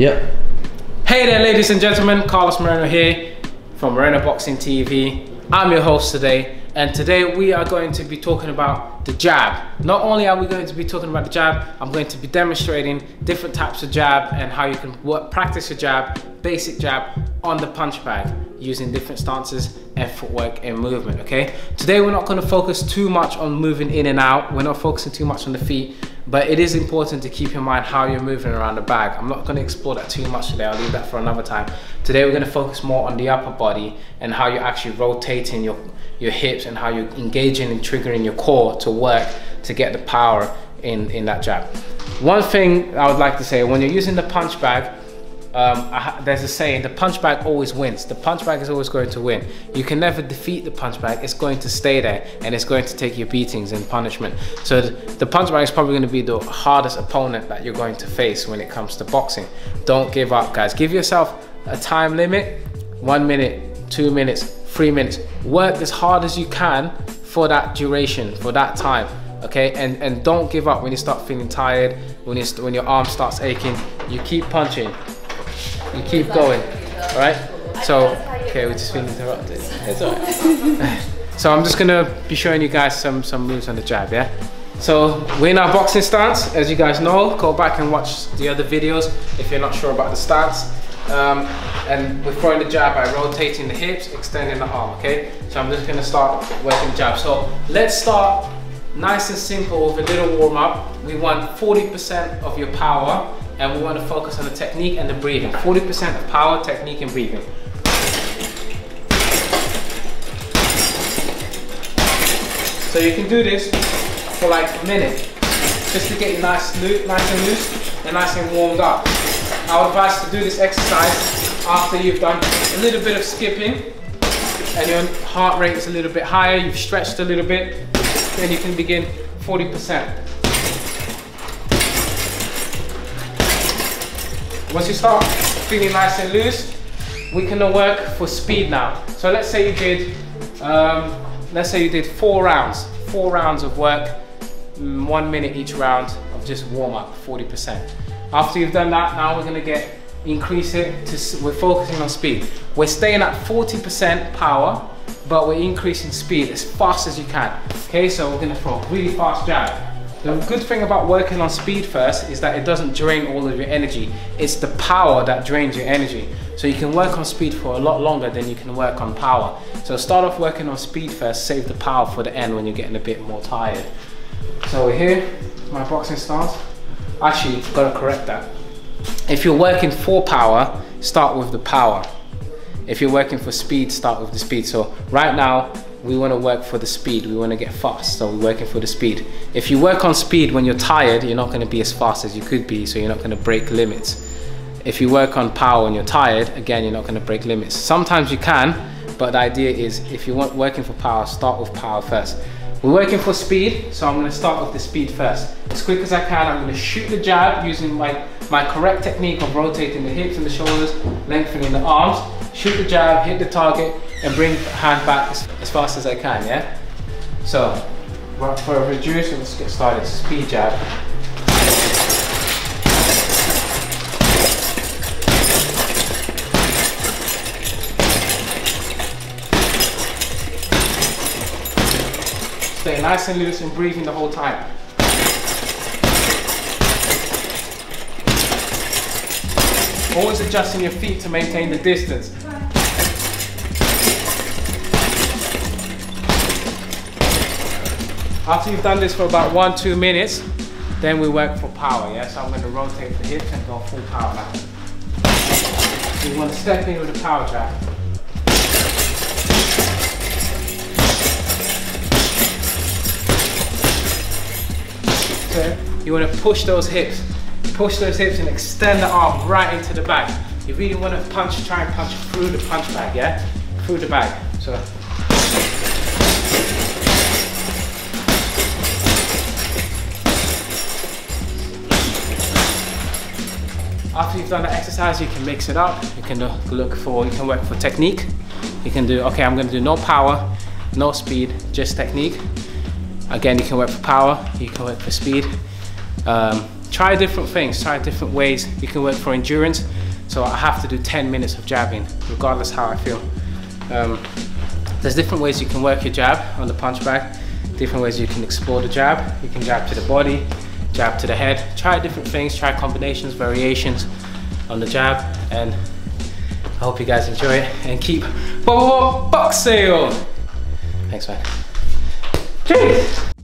Yep. Hey there, ladies and gentlemen, Carlos Moreno here from Moreno Boxing TV. I'm your host today, and today we are going to be talking about the jab. Not only are we going to be talking about the jab, I'm going to be demonstrating different types of jab and how you can practice your jab, basic jab, on the punch bag using different stances and footwork and movement, okay? Today we're not going to focus too much on moving in and out. We're not focusing too much on the feet. But it is important to keep in mind how you're moving around the bag. I'm not going to explore that too much today. I'll leave that for another time. Today we're going to focus more on the upper body and how you're actually rotating your hips and how you're engaging and triggering your core to work to get the power in that jab. One thing I would like to say, when you're using the punch bag, there's a saying, the punch bag always wins. The punch bag is always going to win. You can never defeat the punch bag. It's going to stay there and it's going to take your beatings and punishment. So the punch bag is probably going to be the hardest opponent that you're going to face when it comes to boxing. Don't give up, guys. Give yourself a time limit, 1 minute, 2 minutes, 3 minutes. Work as hard as you can for that duration, for that time. Okay, and don't give up when you start feeling tired, when your arm starts aching. You keep punching. You keep going, all right? So, okay, we're just being interrupted. It's all right. So I'm just gonna be showing you guys some moves on the jab, yeah? So we're in our boxing stance, as you guys know. Go back and watch the other videos if you're not sure about the stance. And we're throwing the jab by rotating the hips, extending the arm, okay? So I'm just gonna start working the jab. So let's start nice and simple with a little warm up. We want 40% of your power, and we want to focus on the technique and the breathing. 40% of power, technique, and breathing. So you can do this for like a minute, just to get you nice and loose and nice and warmed up. I would advise to do this exercise after you've done a little bit of skipping and your heart rate is a little bit higher, you've stretched a little bit, then you can begin 40%. Once you start feeling nice and loose, we can work for speed now. So let's say you did 4 rounds of work, 1 minute each round of just warm up, 40%. After you've done that, now we're gonna increase it to, we're focusing on speed. We're staying at 40% power, but we're increasing speed as fast as you can. Okay, so we're gonna throw a really fast jab. The good thing about working on speed first is that it doesn't drain all of your energy. It's the power that drains your energy. So you can work on speed for a lot longer than you can work on power. So start off working on speed first, save the power for the end when you're getting a bit more tired. So we're here, my boxing stance. Actually, gotta correct that. If you're working for power, start with the power. If you're working for speed, start with the speed. So right now, we want to work for the speed. We want to get fast, so we're working for the speed. If you work on speed when you're tired, you're not going to be as fast as you could be, so you're not going to break limits. If you work on power when you're tired, again, you're not going to break limits. Sometimes you can, but the idea is if you want working for power, start with power first. We're working for speed, so I'm going to start with the speed first. As quick as I can, I'm going to shoot the jab using my correct technique of rotating the hips and the shoulders, lengthening the arms. Shoot the jab, hit the target, and bring the hand back as fast as I can, yeah? So, for a reduce, let's get started. Speed jab. Stay nice and loose and breathing the whole time. Always adjusting your feet to maintain the distance. After you've done this for about 1-2 minutes, then we work for power, yeah? So I'm going to rotate the hips and go full power now. So you want to step in with a power jab. So you want to push those hips and extend the arm right into the bag. You really want to try and punch through the punch bag, yeah? Through the bag. So after you've done the exercise, you can mix it up. You can work for technique. You can do, okay, I'm gonna do no power, no speed, just technique. Again, you can work for power, you can work for speed. Try different things, try different ways. You can work for endurance, so I have to do 10 minutes of jabbing, regardless how I feel. There's different ways you can work your jab on the punch bag, different ways you can explore the jab. You can jab to the body, jab to the head. Try different things, try combinations, variations on the jab, and I hope you guys enjoy it and keep boxing! Thanks, man. Cheers!